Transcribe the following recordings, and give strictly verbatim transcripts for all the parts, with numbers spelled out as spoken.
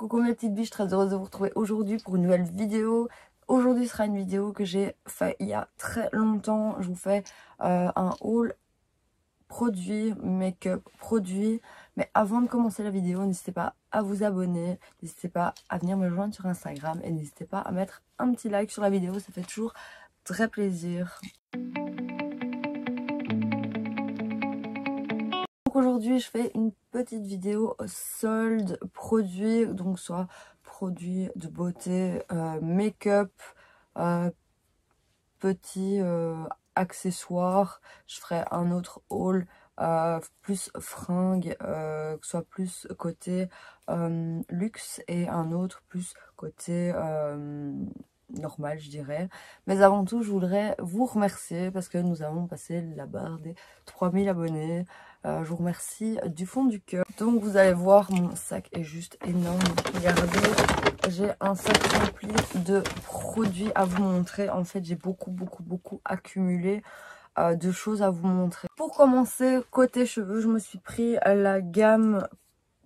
Coucou mes petites biches, très heureuse de vous retrouver aujourd'hui pour une nouvelle vidéo. Aujourd'hui sera une vidéo que j'ai fait il y a très longtemps. Je vous fais euh, un haul produit, make-up produit. Mais avant de commencer la vidéo, n'hésitez pas à vous abonner, n'hésitez pas à venir me joindre sur Instagram et n'hésitez pas à mettre un petit like sur la vidéo, ça fait toujours très plaisir. Aujourd'hui je fais une petite vidéo solde produit, donc soit produit de beauté, euh, make-up, euh, petits euh, accessoires. Je ferai un autre haul euh, plus fringues, euh, que soit plus côté euh, luxe et un autre plus côté euh, normal je dirais. Mais avant tout je voudrais vous remercier parce que nous avons passé la barre des trois mille abonnés. Euh, je vous remercie du fond du cœur. Donc vous allez voir, mon sac est juste énorme. Regardez, j'ai un sac rempli de produits à vous montrer. En fait j'ai beaucoup beaucoup beaucoup accumulé euh, de choses à vous montrer. Pour commencer, côté cheveux, je me suis pris la gamme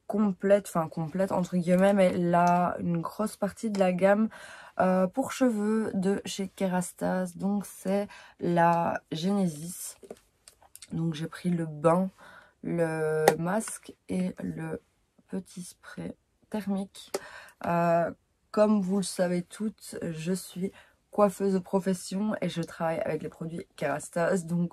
complète, enfin complète entre guillemets, mais là une grosse partie de la gamme euh, pour cheveux de chez Kérastase. Donc c'est la Genesis. Donc j'ai pris le bain, le masque et le petit spray thermique. Euh, comme vous le savez toutes, je suis coiffeuse de profession et je travaille avec les produits Kérastase. Donc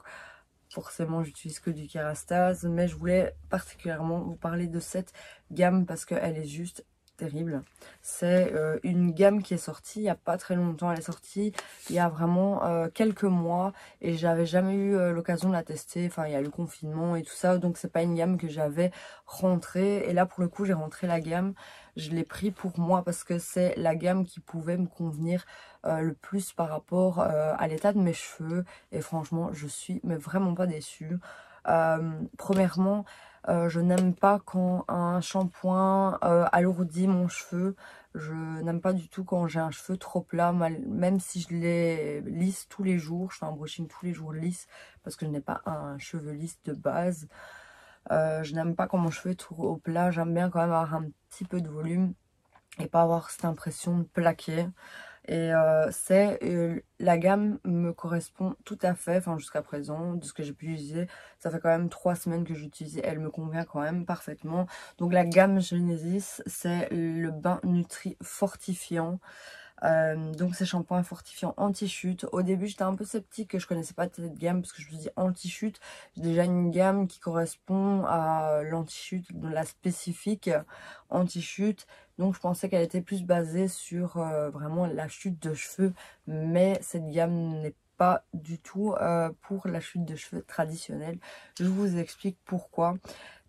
forcément j'utilise que du Kérastase, mais je voulais particulièrement vous parler de cette gamme parce qu'elle est juste terrible. C'est euh, une gamme qui est sortie il n'y a pas très longtemps. Elle est sortie il y a vraiment euh, quelques mois et j'avais jamais eu euh, l'occasion de la tester. Enfin il y a eu le confinement et tout ça, donc c'est pas une gamme que j'avais rentrée, et là pour le coup j'ai rentré la gamme. Je l'ai pris pour moi parce que c'est la gamme qui pouvait me convenir euh, le plus par rapport euh, à l'état de mes cheveux, et franchement je suis mais vraiment pas déçue. Euh, premièrement, Euh, je n'aime pas quand un shampoing euh, alourdit mon cheveu. Je n'aime pas du tout quand j'ai un cheveu trop plat, mal, même si je les lisse tous les jours. Je fais un brushing tous les jours lisse parce que je n'ai pas un cheveu lisse de base. Euh, je n'aime pas quand mon cheveu est trop plat. J'aime bien quand même avoir un petit peu de volume et pas avoir cette impression de plaquer. Et euh, c'est euh, la gamme me correspond tout à fait, enfin jusqu'à présent, de ce que j'ai pu utiliser. Ça fait quand même trois semaines que j'utilise, elle me convient quand même parfaitement. Donc la gamme Genesis, c'est le bain nutri fortifiant. Euh, donc c'est shampoing fortifiant anti-chute. Au début j'étais un peu sceptique, que je connaissais pas cette gamme parce que je me dis anti-chute, j'ai déjà une gamme qui correspond à l'anti-chute, la spécifique anti-chute, donc je pensais qu'elle était plus basée sur euh, vraiment la chute de cheveux, mais cette gamme n'est pas du tout euh, pour la chute de cheveux traditionnelle. Je vous explique pourquoi.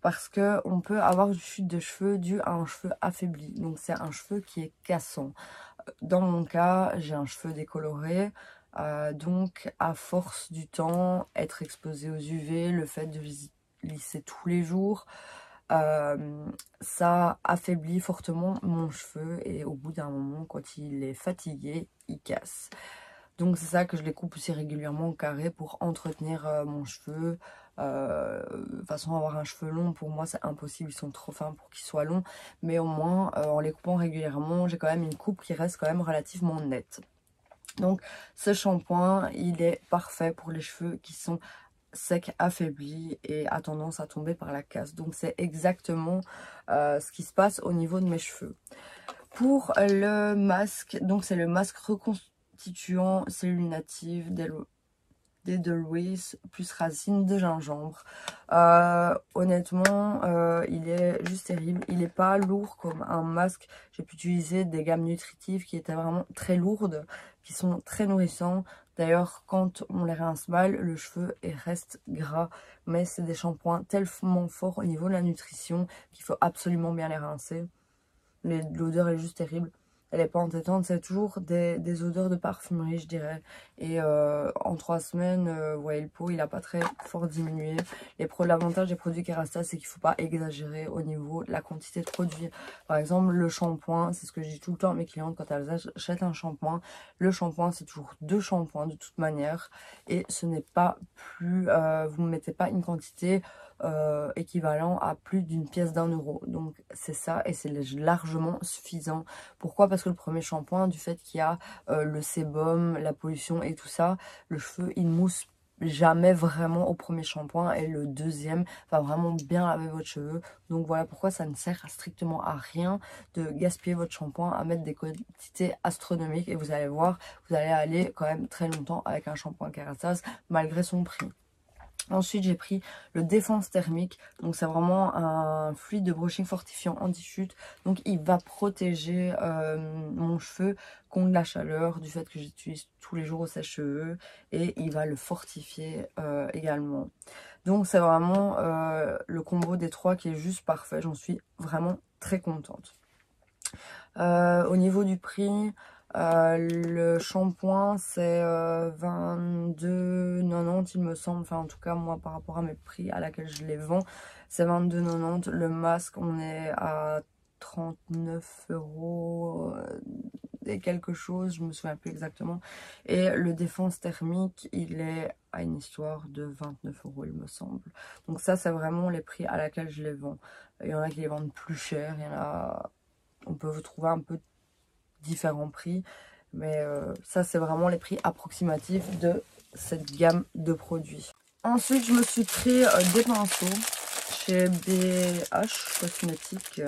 Parce que on peut avoir une chute de cheveux due à un cheveu affaibli, donc c'est un cheveu qui est cassant. Dans mon cas, j'ai un cheveu décoloré, euh, donc à force du temps, être exposé aux U V, le fait de lisser tous les jours, euh, ça affaiblit fortement mon cheveu et au bout d'un moment, quand il est fatigué, il casse. Donc c'est ça que je les coupe aussi régulièrement au carré pour entretenir euh, mon cheveu. Euh, de toute façon, avoir un cheveu long pour moi c'est impossible, ils sont trop fins pour qu'ils soient longs, mais au moins euh, en les coupant régulièrement j'ai quand même une coupe qui reste quand même relativement nette. Donc ce shampoing il est parfait pour les cheveux qui sont secs, affaiblis et a tendance à tomber par la casse, donc c'est exactement euh, ce qui se passe au niveau de mes cheveux. Pour le masque, donc c'est le masque reconstituant cellules natives d'Elo des de Louise plus racine de gingembre. Euh, honnêtement euh, il est juste terrible, il n'est pas lourd comme un masque. J'ai pu utiliser des gammes nutritives qui étaient vraiment très lourdes, qui sont très nourrissants. D'ailleurs quand on les rince mal le cheveu reste gras, mais c'est des shampoings tellement forts au niveau de la nutrition qu'il faut absolument bien les rincer. L'odeur est juste terrible. Elle n'est pas entêtante, c'est toujours des, des odeurs de parfumerie, je dirais. Et euh, en trois semaines, euh, vous voyez le pot, il n'a pas très fort diminué. L'avantage des produits Kérastase, c'est qu'il ne faut pas exagérer au niveau de la quantité de produits. Par exemple, le shampoing, c'est ce que je dis tout le temps à mes clientes quand elles achètent un shampoing. Le shampoing, c'est toujours deux shampoings de toute manière. Et ce n'est pas plus... Euh, vous ne mettez pas une quantité euh, équivalent à plus d'une pièce d'un euro. Donc c'est ça et c'est largement suffisant. Pourquoi? Parce que le premier shampoing, du fait qu'il y a euh, le sébum, la pollution et tout ça, le cheveu il mousse jamais vraiment au premier shampoing et le deuxième va vraiment bien laver votre cheveu. Donc voilà pourquoi ça ne sert strictement à rien de gaspiller votre shampoing, à mettre des quantités astronomiques, et vous allez voir, vous allez aller quand même très longtemps avec un shampoing Kérastase malgré son prix. Ensuite j'ai pris le défense thermique, donc c'est vraiment un fluide de brushing fortifiant anti-chute, donc il va protéger euh, mon cheveu contre la chaleur, du fait que j'utilise tous les jours au sèche-cheveux, et il va le fortifier euh, également. Donc c'est vraiment euh, le combo des trois qui est juste parfait, j'en suis vraiment très contente. Euh, au niveau du prix... Euh, le shampoing c'est euh, vingt-deux quatre-vingt-dix il me semble, enfin en tout cas moi par rapport à mes prix à laquelle je les vends c'est vingt-deux quatre-vingt-dix, le masque on est à trente-neuf euros et quelque chose, je me souviens plus exactement, et le défense thermique il est à une histoire de vingt-neuf euros il me semble. Donc ça c'est vraiment les prix à laquelle je les vends, il y en a qui les vendent plus cher, il y en a, on peut vous trouver un peu différents prix, mais euh, ça c'est vraiment les prix approximatifs de cette gamme de produits. Ensuite je me suis pris euh, des pinceaux chez B H cosmétiques.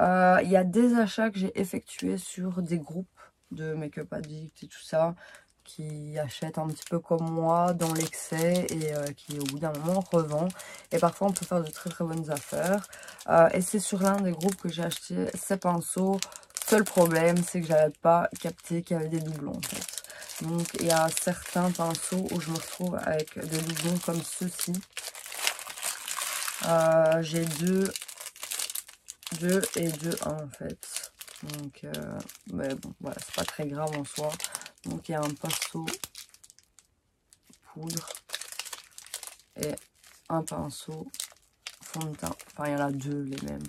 Euh, il y a des achats que j'ai effectués sur des groupes de make-up addict et tout ça, qui achètent un petit peu comme moi dans l'excès et euh, qui au bout d'un moment revend, et parfois on peut faire de très très bonnes affaires, euh, et c'est sur l'un des groupes que j'ai acheté ces pinceaux. Seul problème, c'est que j'avais pas capté qu'il y avait des doublons en fait. Donc il y a certains pinceaux où je me retrouve avec des doublons comme ceux-ci. Euh, j'ai deux, deux et deux un en fait. Donc euh, mais bon, voilà, c'est pas très grave en soi. Donc il y a un pinceau poudre et un pinceau fond de teint. Enfin il y en a deux les mêmes.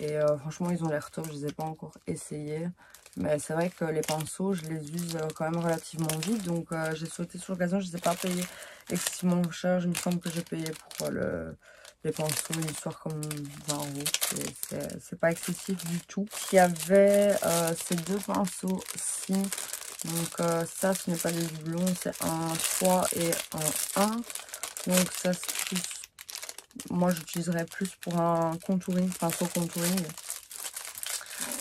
Et euh, franchement ils ont l'air top, je les ai pas encore essayés, mais c'est vrai que les pinceaux je les use quand même relativement vite, donc euh, j'ai sauté sur l'occasion, je les ai pas payés excessivement cher, je me semble que j'ai payé pour le, les pinceaux une histoire comme vingt euros, c'est pas excessif du tout. Il y avait euh, ces deux pinceaux-ci, donc euh, ça ce n'est pas des doublons, c'est un trois et un un, donc ça c'est plus... Moi j'utiliserais plus pour un contouring, pinceau contouring.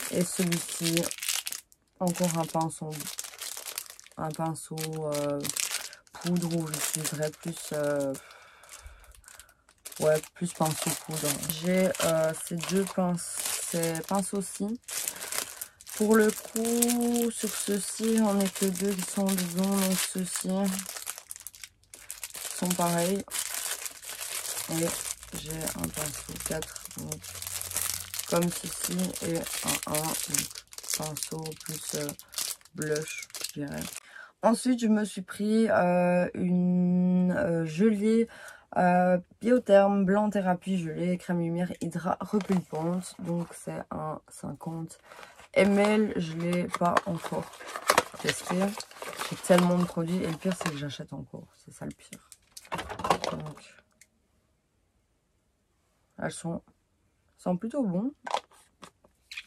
Et celui-ci, encore un pinceau, un pinceau euh, poudre, où j'utiliserais plus, euh, ouais, plus pinceau poudre. J'ai euh, ces deux pinceaux, ces pinceaux-ci. Pour le coup, sur ceux-ci, j'en ai que deux qui sont doublons, donc ceux-ci sont pareils. Et j'ai un pinceau quatre donc, comme ceci et un un donc, pinceau plus euh, blush je dirais. Ensuite je me suis pris euh, une euh, gelée euh, Biotherm blanc thérapie gelée crème lumière hydra repulpante, donc c'est un cinquante millilitres, je l'ai pas encore testé, j'ai tellement de produits et le pire c'est que j'achète encore, c'est ça le pire. Donc elles sont, sont plutôt bon,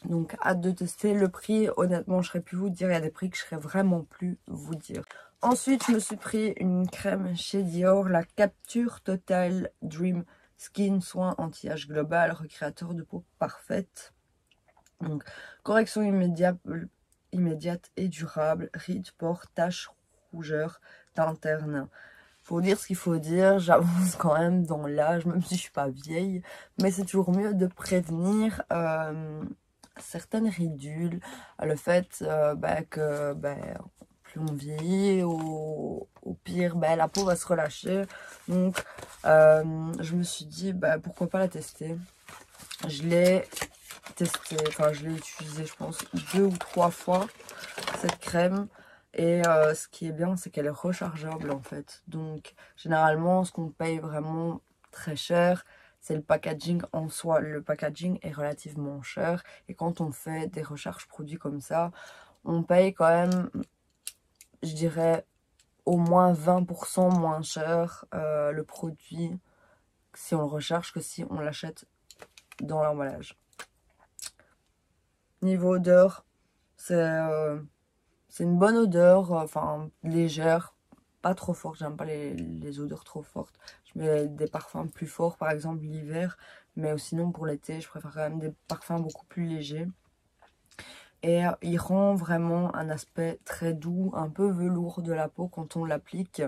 donc hâte de tester. Le prix honnêtement je ne saurais plus vous dire, il y a des prix que je ne saurais vraiment plus vous dire. Ensuite je me suis pris une crème chez Dior, la Capture Total Dream Skin, soin anti-âge global, recréateur de peau parfaite, donc correction immédiate, immédiate et durable, rides, pores, taches, rougeurs, teint terne. Faut dire ce qu'il faut dire, j'avance quand même dans l'âge, même si je suis pas vieille, mais c'est toujours mieux de prévenir euh, certaines ridules, le fait euh, bah, que bah, plus on vieillit, au, au pire bah, la peau va se relâcher, donc euh, je me suis dit bah, pourquoi pas la tester. Je l'ai testé, enfin je l'ai utilisée je pense deux ou trois fois cette crème. Et euh, ce qui est bien, c'est qu'elle est rechargeable en fait. Donc généralement, ce qu'on paye vraiment très cher, c'est le packaging en soi. Le packaging est relativement cher. Et quand on fait des recharges produits comme ça, on paye quand même, je dirais, au moins vingt pour cent moins cher euh, le produit si on le recharge que si on l'achète dans l'emballage. Niveau odeur, c'est euh, une bonne odeur, enfin euh, légère, pas trop forte. J'aime pas les, les odeurs trop fortes. Je mets des parfums plus forts, par exemple l'hiver, mais sinon pour l'été, je préfère quand même des parfums beaucoup plus légers. Et il rend vraiment un aspect très doux, un peu velours de la peau quand on l'applique.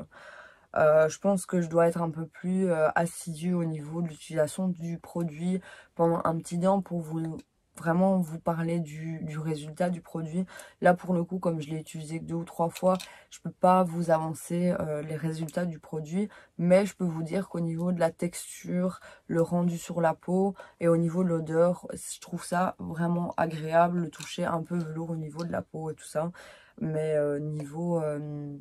Euh, je pense que je dois être un peu plus euh, assidue au niveau de l'utilisation du produit pendant un petit temps pour vous vraiment vous parler du, du résultat du produit. Là pour le coup, comme je l'ai utilisé que deux ou trois fois, je peux pas vous avancer euh, les résultats du produit, mais je peux vous dire qu'au niveau de la texture, le rendu sur la peau et au niveau de l'odeur, je trouve ça vraiment agréable, le toucher un peu velours au niveau de la peau et tout ça. Mais euh, niveau euh,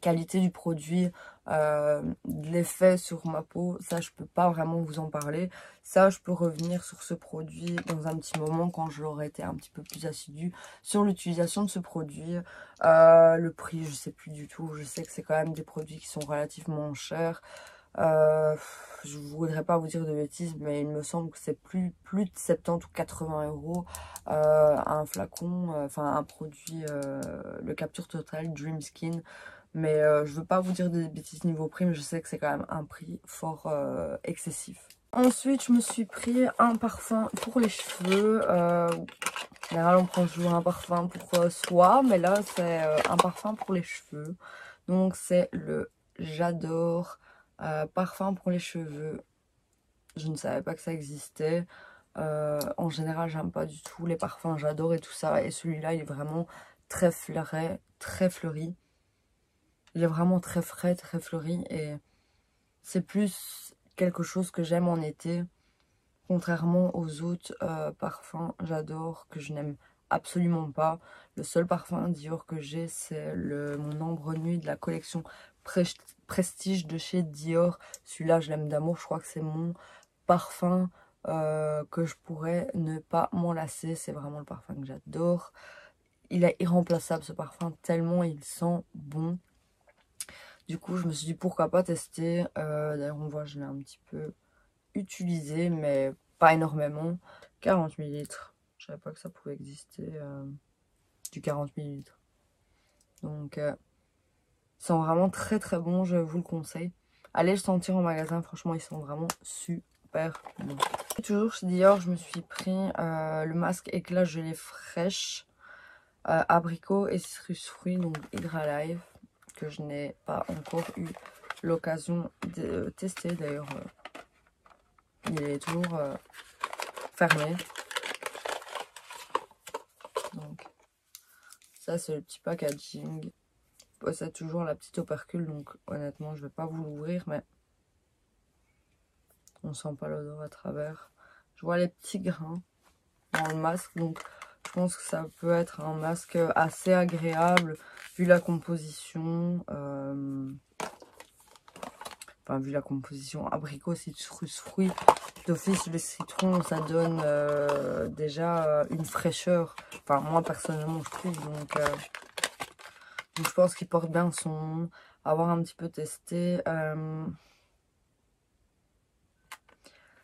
qualité du produit, euh, l'effet sur ma peau, ça je peux pas vraiment vous en parler. Ça je peux revenir sur ce produit dans un petit moment quand je l'aurai été un petit peu plus assidue sur l'utilisation de ce produit. Euh, le prix, je sais plus du tout, je sais que c'est quand même des produits qui sont relativement chers. Euh, je voudrais pas vous dire de bêtises, mais il me semble que c'est plus, plus de soixante-dix ou quatre-vingts euros un flacon, enfin euh, un produit, euh, le Capture Total Dream Skin. Mais euh, je ne veux pas vous dire des bêtises niveau prix, mais je sais que c'est quand même un prix fort euh, excessif. Ensuite, je me suis pris un parfum pour les cheveux. Euh, en général, on prend toujours un parfum pour euh, soi, mais là, c'est euh, un parfum pour les cheveux. Donc, c'est le J'adore euh, parfum pour les cheveux. Je ne savais pas que ça existait. Euh, en général, j'aime pas du tout les parfums. J'adore et tout ça. Et celui-là, il est vraiment très fleuri, très fleuri. Il est vraiment très frais, très fleuri, et c'est plus quelque chose que j'aime en été. Contrairement aux autres euh, parfums, j'adore, que je n'aime absolument pas. Le seul parfum Dior que j'ai, c'est mon Ambre Nuit de la collection Pre Prestige de chez Dior. Celui-là, je l'aime d'amour, je crois que c'est mon parfum euh, que je pourrais ne pas m'en lasser. C'est vraiment le parfum que j'adore. Il est irremplaçable ce parfum, tellement il sent bon. Du coup, je me suis dit pourquoi pas tester. Euh, D'ailleurs, on voit, je l'ai un petit peu utilisé, mais pas énormément. quarante millilitres. Je savais pas que ça pouvait exister euh, du quarante millilitres. Donc, euh, il sent vraiment très très bon. Je vous le conseille. Allez le sentir en magasin. Franchement, ils sont vraiment super bons. Et toujours chez Dior, je me suis pris euh, le masque éclat gelée fraîche, euh, abricot et citrus fruit, donc Hydra Life, que je n'ai pas encore eu l'occasion de tester. D'ailleurs, euh, il est toujours euh, fermé. Donc, ça, c'est le petit packaging. Il possède toujours la petite opercule, donc honnêtement, je ne vais pas vous l'ouvrir, mais on sent pas l'odeur à travers. Je vois les petits grains dans le masque, donc je pense que ça peut être un masque assez agréable vu la composition, euh... enfin vu la composition abricot, citrus, fruit, d'office le citron, ça donne euh, déjà euh, une fraîcheur, enfin moi personnellement je trouve, donc, euh... donc je pense qu'il porte bien son nom. Avoir un petit peu testé. Euh...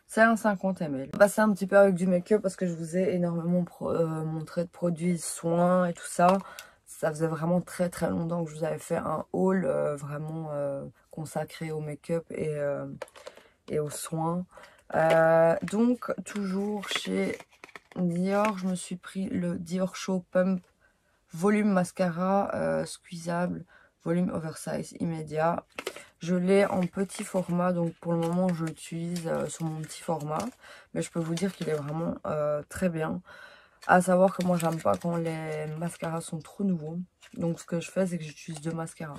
C'est un cinquante millilitres. On va passer un petit peu avec du make-up parce que je vous ai énormément euh, montré de produits, soins et tout ça. Ça faisait vraiment très très longtemps que je vous avais fait un haul euh, vraiment euh, consacré au make-up et, euh, et aux soins. Euh, donc toujours chez Dior, je me suis pris le Dior Show Pump Volume Mascara euh, squeezable, volume oversize immédiat. Je l'ai en petit format, donc pour le moment je l'utilise euh, sur mon petit format, mais je peux vous dire qu'il est vraiment euh, très bien. À savoir que moi j'aime pas quand les mascaras sont trop nouveaux, donc ce que je fais c'est que j'utilise deux mascaras.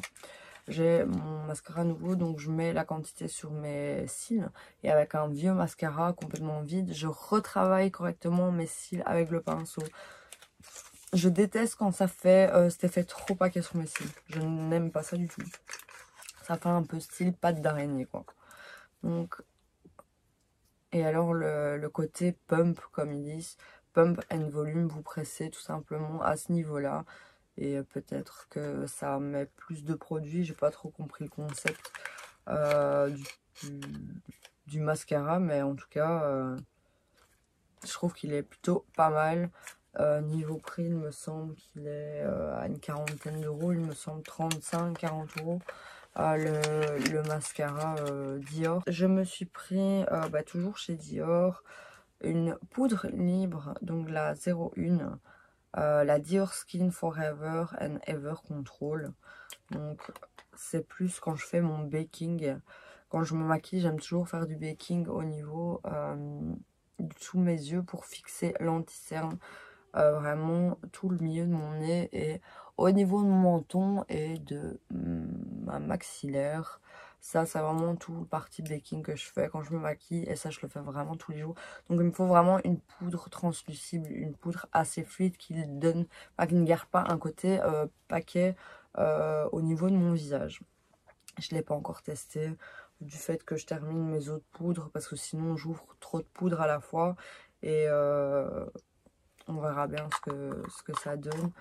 J'ai mon mascara nouveau, donc je mets la quantité sur mes cils, et avec un vieux mascara complètement vide, je retravaille correctement mes cils avec le pinceau. Je déteste quand ça fait euh, cet effet trop paquet sur mes cils, je n'aime pas ça du tout. Ça fait un peu style pâte d'araignée quoi. Donc, et alors le, le côté pump, comme ils disent, pump and volume, vous pressez tout simplement à ce niveau là et peut-être que ça met plus de produits. J'ai pas trop compris le concept euh, du, du, du mascara, mais en tout cas euh, je trouve qu'il est plutôt pas mal. Euh, niveau prix, il me semble qu'il est euh, à une quarantaine d'euros, il me semble trente-cinq à quarante euros euh, le, le mascara euh, Dior. Je me suis pris euh, bah, toujours chez Dior une poudre libre, donc la zéro un, euh, la Dior Skin Forever and Ever Control. Donc c'est plus quand je fais mon baking, quand je me maquille, j'aime toujours faire du baking au niveau euh, sous mes yeux pour fixer l'anti-cerne. Euh, vraiment tout le milieu de mon nez et au niveau de mon menton et de mm, ma maxillaire. Ça, c'est vraiment tout le parti baking que je fais quand je me maquille, et ça je le fais vraiment tous les jours. Donc il me faut vraiment une poudre translucide, une poudre assez fluide qui donne, bah, qui ne garde pas un côté euh, paquet euh, au niveau de mon visage. Je ne l'ai pas encore testé du fait que je termine mes autres poudres, parce que sinon j'ouvre trop de poudre à la fois et euh, on verra bien ce que, ce que ça donne.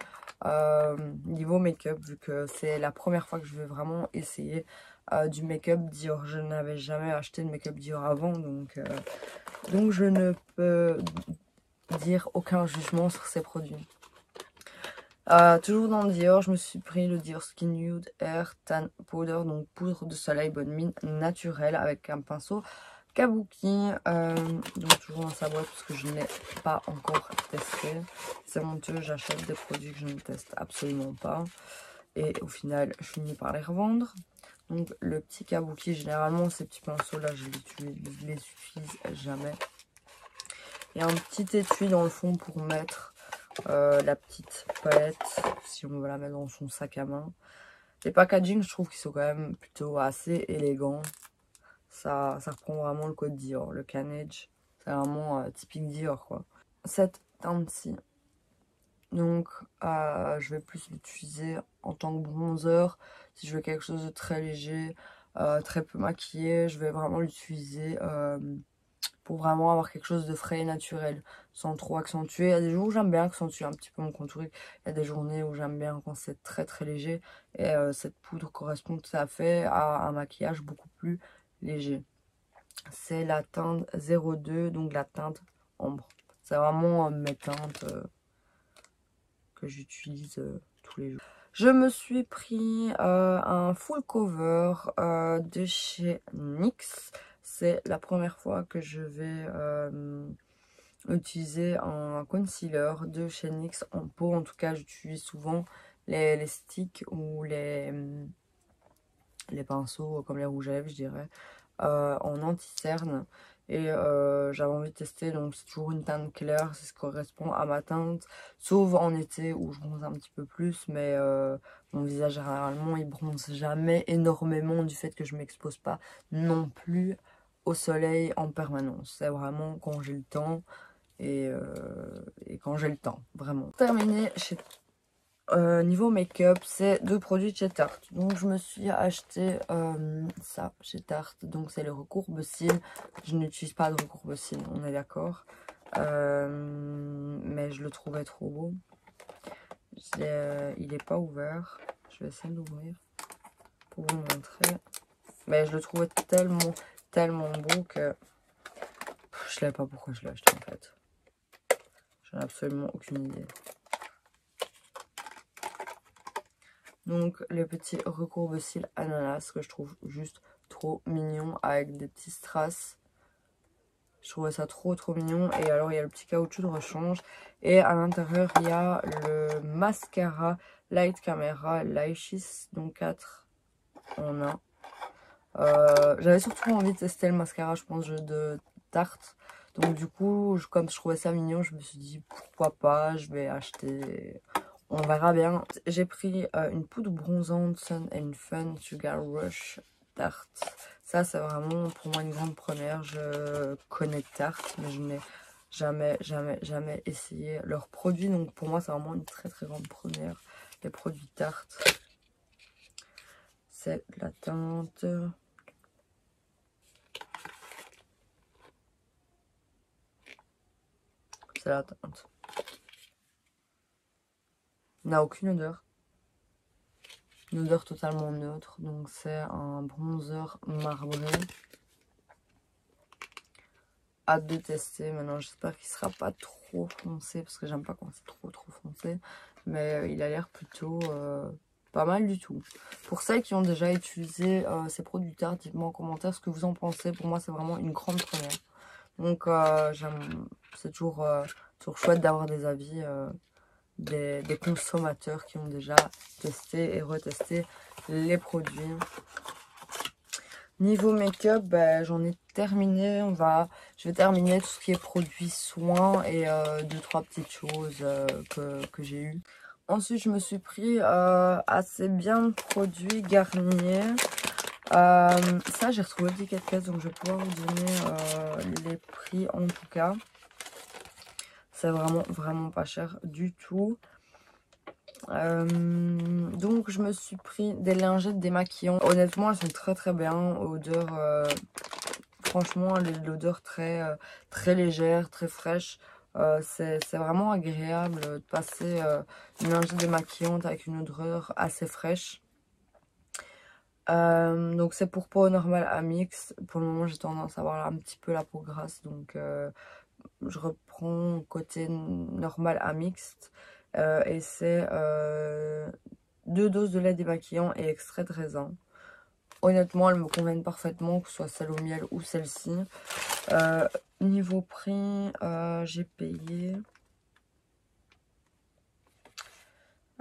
Euh, niveau make-up, vu que c'est la première fois que je vais vraiment essayer euh, du make-up Dior. Je n'avais jamais acheté de make-up Dior avant, donc, euh, donc je ne peux dire aucun jugement sur ces produits. Euh, toujours dans Dior, je me suis pris le Dior Skin Nude Air Tan Powder, donc poudre de soleil bonne mine naturelle avec un pinceau Kabuki, euh, donc toujours dans sa boîte parce que je ne l'ai pas encore testé. C'est honteux, j'achète des produits que je ne teste absolument pas et au final je finis par les revendre. Donc le petit Kabuki, généralement ces petits pinceaux là je ne les utilise jamais. Il y a un petit étui dans le fond pour mettre euh, la petite palette si on veut la mettre dans son sac à main. Les packaging, je trouve qu'ils sont quand même plutôt assez élégants. Ça, ça reprend vraiment le code Dior, le canage, c'est vraiment euh, typique Dior quoi. Cette teinte-ci, donc euh, je vais plus l'utiliser en tant que bronzer. Si je veux quelque chose de très léger, euh, très peu maquillé, je vais vraiment l'utiliser euh, pour vraiment avoir quelque chose de frais et naturel, sans trop accentuer. Il y a des jours où j'aime bien accentuer un petit peu mon contouring, il y a des journées où j'aime bien quand c'est très très léger, et euh, cette poudre correspond tout à fait à un maquillage beaucoup plus léger. C'est la teinte zéro deux, donc la teinte ambre. C'est vraiment euh, mes teintes euh, que j'utilise euh, tous les jours. Je me suis pris euh, un full cover euh, de chez N Y X. C'est la première fois que je vais euh, utiliser un concealer de chez N Y X en peau. En tout cas, j'utilise souvent les, les sticks ou les... les pinceaux comme les rouges à lèvres, je dirais, euh, en anti-cerne, et euh, j'avais envie de tester. Donc c'est toujours une teinte claire, c'est ce qui correspond à ma teinte, sauf en été où je bronze un petit peu plus, mais euh, mon visage généralement il bronze jamais énormément du fait que je m'expose pas non plus au soleil en permanence. C'est vraiment quand j'ai le temps et, euh, et quand j'ai le temps vraiment. Terminé chez Euh, niveau make-up, c'est deux produits de chez Tarte. Donc je me suis acheté euh, ça chez Tarte. Donc c'est le recourbe cils. Je n'utilise pas de recourbe cils, on est d'accord. Euh, mais je le trouvais trop beau. Euh, il n'est pas ouvert. Je vais essayer de l'ouvrir pour vous montrer. Mais je le trouvais tellement, tellement beau que pff, je ne savais pas pourquoi je l'ai acheté en fait. J'en ai absolument aucune idée. Donc le petit recourbe cils ananas que je trouve juste trop mignon avec des petits strass. Je trouvais ça trop trop mignon. Et alors il y a le petit caoutchouc de rechange. Et à l'intérieur il y a le mascara Light Camera Light, donc quatre en un. Euh, J'avais surtout envie de tester le mascara je pense de Tarte. Donc du coup je, comme je trouvais ça mignon, je me suis dit pourquoi pas, je vais acheter... On verra bien. J'ai pris euh, une poudre bronzante Sun and Fun Sugar Rush Tarte. Ça, c'est vraiment pour moi une grande première. Je connais Tarte, mais je n'ai jamais, jamais, jamais essayé leurs produits. Donc pour moi, c'est vraiment une très, très grande première. Les produits Tarte. C'est la teinte... C'est la teinte. N'a aucune odeur, une odeur totalement neutre. Donc c'est un bronzer marbré hâte de tester. Maintenant, j'espère qu'il sera pas trop foncé parce que j'aime pas quand c'est trop trop foncé. Mais il a l'air plutôt euh, pas mal du tout. Pour celles qui ont déjà utilisé euh, ces produits Tarte, dites-moi en commentaire ce que vous en pensez. Pour moi, c'est vraiment une grande première. Donc, euh, c'est toujours, euh, toujours chouette d'avoir des avis euh, des, des consommateurs qui ont déjà testé et retesté les produits. Niveau make-up, bah, j'en ai terminé. On va, je vais terminer tout ce qui est produits soins et euh, deux trois petites choses euh, que, que j'ai eues. Ensuite, je me suis pris euh, assez bien de produits Garnier. Euh, ça, j'ai retrouvé le ticket de caisse, donc je vais pouvoir vous donner euh, les prix en tout cas. C'est vraiment, vraiment pas cher du tout. Euh, donc je me suis pris des lingettes démaquillantes. Honnêtement, elles sont très très bien. Odeur, euh, franchement, l'odeur très euh, très légère, très fraîche. Euh, c'est vraiment agréable de passer euh, une lingette démaquillante avec une odeur assez fraîche. Euh, donc c'est pour peau normale à mix. Pour le moment, j'ai tendance à avoir un petit peu la peau grasse, donc euh, je reprends côté normal à mixte. Euh, et c'est euh, deux doses de lait démaquillant et extrait de raisin. Honnêtement, elles me conviennent parfaitement, que ce soit celle au miel ou celle-ci. Euh, niveau prix, euh, j'ai payé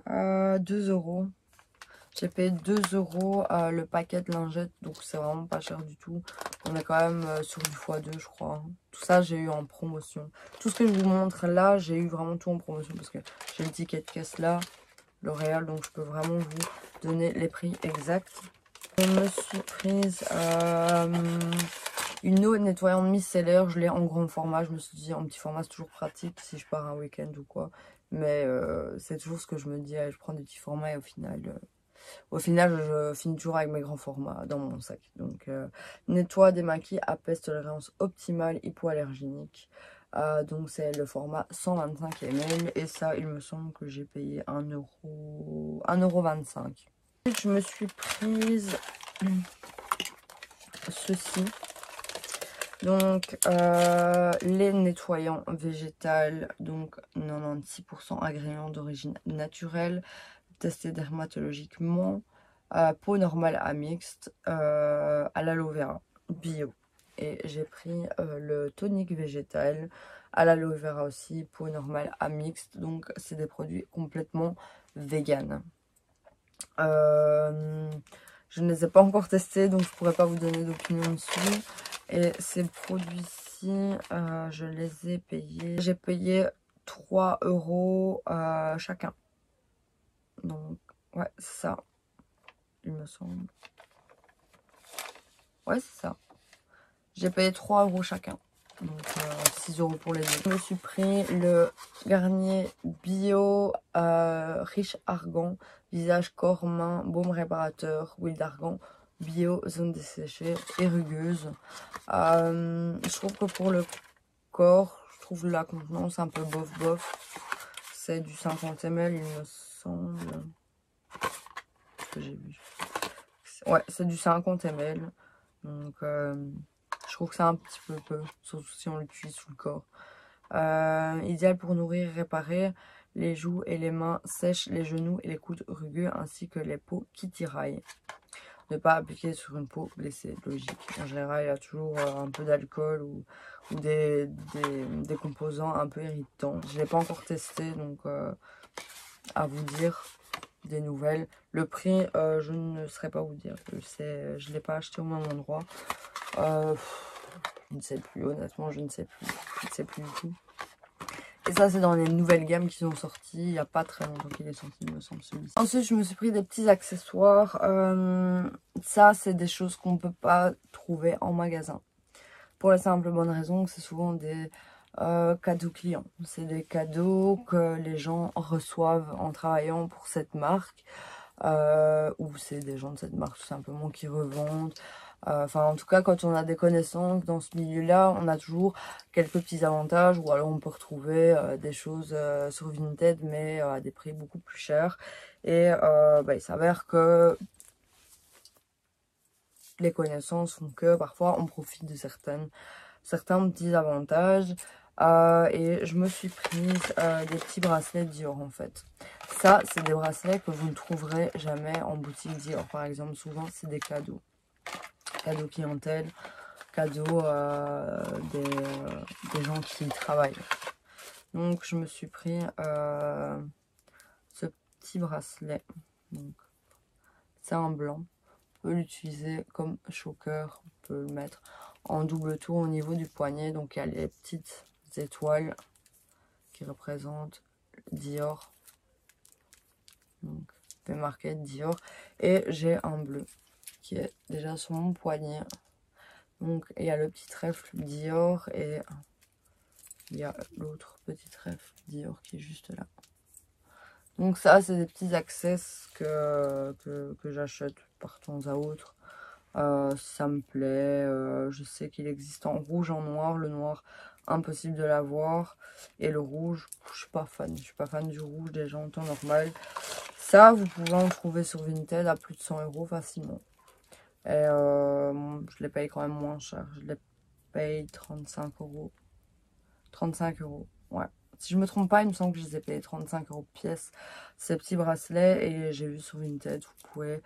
euh, deux euros. J'ai payé deux euros euh, le paquet de lingettes, donc c'est vraiment pas cher du tout. On est quand même euh, sur du fois deux, je crois. Tout ça, j'ai eu en promotion. Tout ce que je vous montre là, j'ai eu vraiment tout en promotion parce que j'ai le ticket de caisse là, L'Oréal, donc je peux vraiment vous donner les prix exacts. Je me suis prise euh, une eau nettoyante micellaire. Je l'ai en grand format. Je me suis dit en petit format, c'est toujours pratique si je pars un week-end ou quoi. Mais euh, c'est toujours ce que je me dis, allez, je prends des petits formats et au final... Euh, Au final, je finis toujours avec mes grands formats dans mon sac. Donc, euh, nettoie, démaquille, apaise, tolérance optimale, hypoallergénique. Euh, donc, c'est le format cent vingt-cinq millilitres. Et ça, il me semble que j'ai payé un euro vingt-cinq. Je me suis prise ceci. Donc, euh, les nettoyants végétales. Donc, quatre-vingt-seize pour cent ingrédients d'origine naturelle. Testé dermatologiquement, euh, peau normale à mixte, euh, à l'aloe vera bio. Et j'ai pris euh, le tonique végétal, à l'aloe vera aussi, peau normale à mixte. Donc c'est des produits complètement vegan. Euh, je ne les ai pas encore testés, donc je ne pourrais pas vous donner d'opinion dessus. Et ces produits-ci, euh, je les ai payés. J'ai payé trois euros euh, chacun. Donc, ouais, c'est ça, il me semble. Ouais, c'est ça. J'ai payé trois euros chacun. Donc, euh, six euros pour les deux. Je me suis pris le Garnier Bio euh, Riche Argan, visage, corps, main, baume réparateur, huile d'argan, bio, zone desséchée et rugueuse. Euh, je trouve que pour le corps, je trouve la contenance un peu bof-bof. C'est du cinquante millilitres, il me semble. Que j'ai vu, ouais, c'est du cinquante millilitres, donc euh, je trouve que c'est un petit peu peu, surtout si on l'utilise sous le corps. Euh, idéal pour nourrir et réparer les joues et les mains sèches, les genoux et les coudes rugueux, ainsi que les peaux qui tiraillent. Ne pas appliquer sur une peau blessée, logique. En général, il y a toujours euh, un peu d'alcool ou, ou des, des, des composants un peu irritants. Je l'ai pas encore testé, donc euh, à vous dire des nouvelles. Le prix, euh, je ne saurais pas vous dire. Je ne l'ai pas acheté au même endroit. Euh, je ne sais plus, honnêtement, je ne sais plus. Je ne sais plus du tout. Et ça, c'est dans les nouvelles gammes qui sont sorties. Il n'y a pas très longtemps qu'il est sorti, il me semble, celui-ci. Ensuite, je me suis pris des petits accessoires. Euh, ça, c'est des choses qu'on ne peut pas trouver en magasin. Pour la simple bonne raison que c'est souvent des... Euh, cadeaux clients, c'est des cadeaux que les gens reçoivent en travaillant pour cette marque, euh, ou c'est des gens de cette marque tout simplement qui revendent. Enfin, euh, en tout cas, quand on a des connaissances dans ce milieu-là, on a toujours quelques petits avantages, ou alors on peut retrouver euh, des choses euh, sur Vinted, mais euh, à des prix beaucoup plus chers. Et euh, bah, il s'avère que les connaissances font que parfois on profite de certaines certains petits avantages. Euh, et je me suis prise euh, des petits bracelets Dior en fait. Ça, c'est des bracelets que vous ne trouverez jamais en boutique Dior par exemple. Souvent, c'est des cadeaux. Cadeaux clientèle, cadeaux euh, des, euh, des gens qui y travaillent. Donc, je me suis pris euh, ce petit bracelet. C'est un blanc. On peut l'utiliser comme choker. On peut le mettre en double tour au niveau du poignet. Donc, il y a les petites étoiles qui représentent Dior. Donc, c'est marqué Dior. Et j'ai un bleu qui est déjà sur mon poignet. Donc, il y a le petit trèfle Dior et il y a l'autre petit trèfle Dior qui est juste là. Donc ça, c'est des petits accessoires que, que, que j'achète par temps à autre. Euh, ça me plaît. Euh, je sais qu'il existe en rouge, en noir. Le noir, impossible de l'avoir. Et le rouge, je suis pas fan. Je suis pas fan du rouge déjà en temps normal. Ça, vous pouvez en trouver sur Vinted à plus de cent euros facilement. Et euh, je les paye quand même moins cher. Je les paye trente-cinq euros. trente-cinq euros, ouais. Si je me trompe pas, il me semble que je les ai payés trente-cinq euros pièce, ces petits bracelets. Et j'ai vu sur Vinted, vous pouvez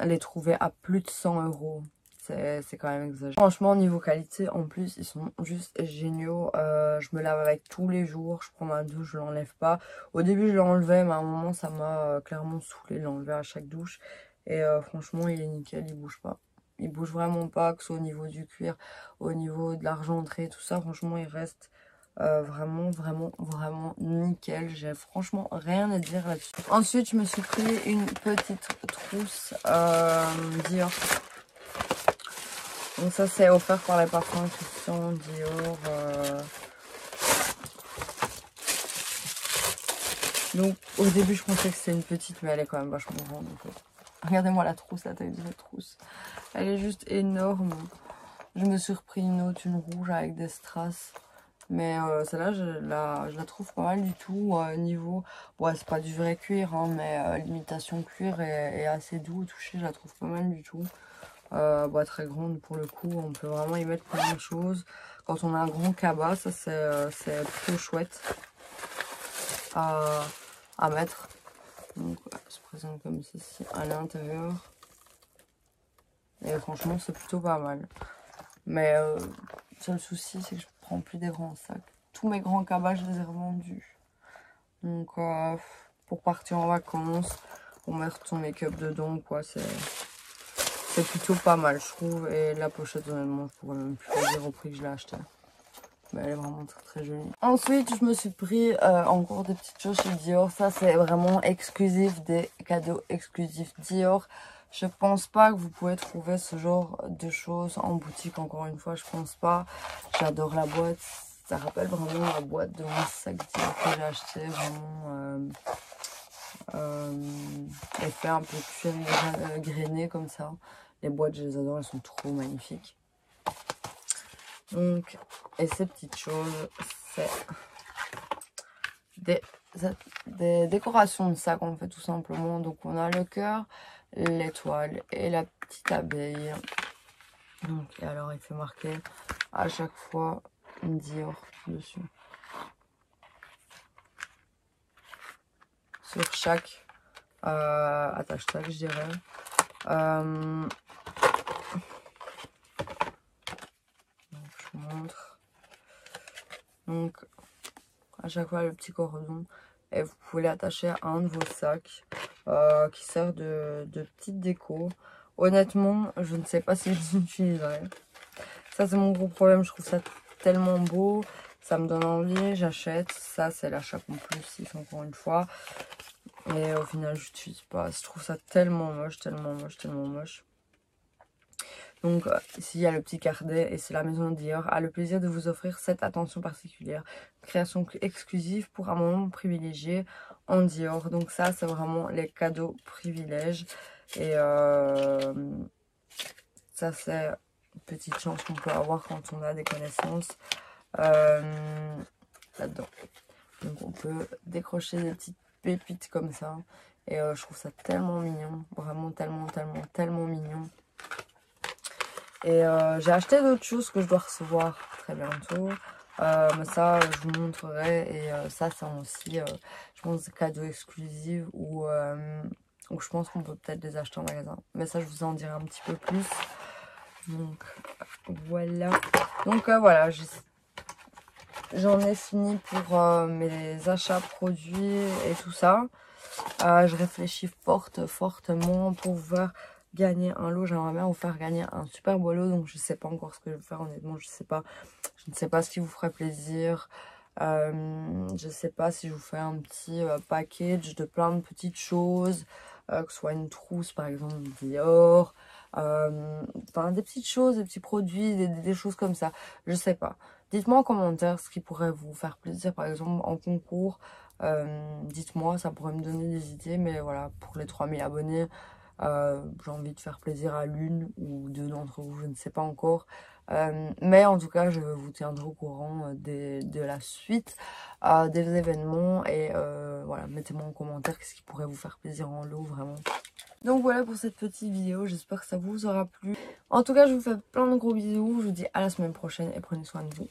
les trouver à plus de cent euros. C'est quand même exagéré. Franchement, niveau qualité, en plus, ils sont juste géniaux. Euh, je me lave avec tous les jours. Je prends ma douche, je l'enlève pas. Au début, je l'enlevais, mais à un moment, ça m'a clairement saoulé de l'enlever à chaque douche. Et euh, franchement, il est nickel, il bouge pas. Il bouge vraiment pas, que ce soit au niveau du cuir, au niveau de l'argenterie, tout ça. Franchement, il reste... Euh, vraiment vraiment vraiment nickel. J'ai franchement rien à dire là dessus ensuite je me suis pris une petite trousse euh, Dior. Donc ça, c'est offert par les parfums Christian Dior. euh... Donc au début, je pensais que c'était une petite, mais elle est quand même vachement grande. Donc, euh... regardez-moi la trousse, la taille de la trousse, elle est juste énorme. Je me suis repris une autre, une rouge avec des strass. Mais euh, celle-là, je la, je la trouve pas mal du tout. Euh, niveau, ouais, c'est pas du vrai cuir, hein, mais euh, l'imitation cuir est, est assez doux au toucher. Je la trouve pas mal du tout. Euh, bah, très grande pour le coup. On peut vraiment y mettre plein de choses. Quand on a un grand cabas, ça c'est euh, plutôt chouette à, à mettre. Donc, elle se présente comme ceci à l'intérieur. Et franchement, c'est plutôt pas mal. Mais euh, seul souci, c'est que je prends plus des grands sacs. Tous mes grands cabas, je les ai revendus. Donc euh, pour partir en vacances, pour mettre son make-up dedans, quoi, c'est c'est plutôt pas mal, je trouve. Et la pochette, honnêtement, je pourrais même plus dire au prix que je l'ai acheté, mais elle est vraiment très très jolie. Ensuite, je me suis pris euh, encore des petites choses chez Dior. Ça, c'est vraiment exclusif, des cadeaux exclusifs Dior. Je pense pas que vous pouvez trouver ce genre de choses en boutique, encore une fois, je pense pas. J'adore la boîte, ça rappelle vraiment la boîte de mon sac Dior que j'ai acheté, vraiment euh, euh, effet un peu cuir grainé comme ça. Les boîtes, je les adore, elles sont trop magnifiques. Donc, et ces petites choses, c'est des, des décorations de sac en fait, tout simplement. Donc on a le cœur, l'étoile et la petite abeille. Donc, et alors il fait marquer à chaque fois Dior dessus, sur chaque euh, attache tag, je dirais. Euh... Donc, je vous montre. Donc à chaque fois le petit cordon, et vous pouvez l'attacher à un de vos sacs. Euh, qui sert de, de petite déco. Honnêtement, je ne sais pas si je l'utiliserai. Ça, c'est mon gros problème. Je trouve ça tellement beau, ça me donne envie, j'achète. Ça, c'est l'achat compulsif, encore une fois. Et au final, je n'utilise pas. Je trouve ça tellement moche, tellement moche, tellement moche. Donc, ici, il y a le petit cardet, et c'est la maison Dior a le plaisir de vous offrir cette attention particulière. Création exclusive pour un moment privilégié en Dior. Donc ça, c'est vraiment les cadeaux privilèges. Et euh, ça, c'est une petite chance qu'on peut avoir quand on a des connaissances euh, là-dedans. Donc on peut décrocher des petites pépites comme ça. Et euh, je trouve ça tellement mignon. Vraiment tellement, tellement, tellement mignon. Et euh, j'ai acheté d'autres choses que je dois recevoir très bientôt. Euh, mais ça, je vous montrerai. Et euh, ça, c'est aussi, euh, je pense, des cadeaux exclusifs ou euh, je pense qu'on peut peut-être les acheter en magasin. Mais ça, je vous en dirai un petit peu plus. Donc, voilà. Donc, euh, voilà. J'en ai fini pour euh, mes achats produits et tout ça. Euh, je réfléchis forte, fortement pour voir... gagner un lot. J'aimerais bien vous faire gagner un super beau lot, donc je sais pas encore ce que je vais faire, honnêtement. Je sais pas, je ne sais pas ce qui vous ferait plaisir. Euh, je sais pas si je vous fais un petit euh, package de plein de petites choses, euh, que ce soit une trousse par exemple Dior, euh, enfin des petites choses, des petits produits, des, des choses comme ça. Je sais pas, dites-moi en commentaire ce qui pourrait vous faire plaisir, par exemple en concours. Euh, dites-moi, ça pourrait me donner des idées, mais voilà, pour les trois mille abonnés, Euh, j'ai envie de faire plaisir à l'une ou deux d'entre vous, je ne sais pas encore, euh, mais en tout cas je vais vous tenir au courant des, de la suite euh, des événements. Et euh, voilà, mettez-moi en commentaire qu'est-ce qui pourrait vous faire plaisir en lot, vraiment. Donc voilà pour cette petite vidéo, j'espère que ça vous aura plu. En tout cas, je vous fais plein de gros bisous, je vous dis à la semaine prochaine et prenez soin de vous.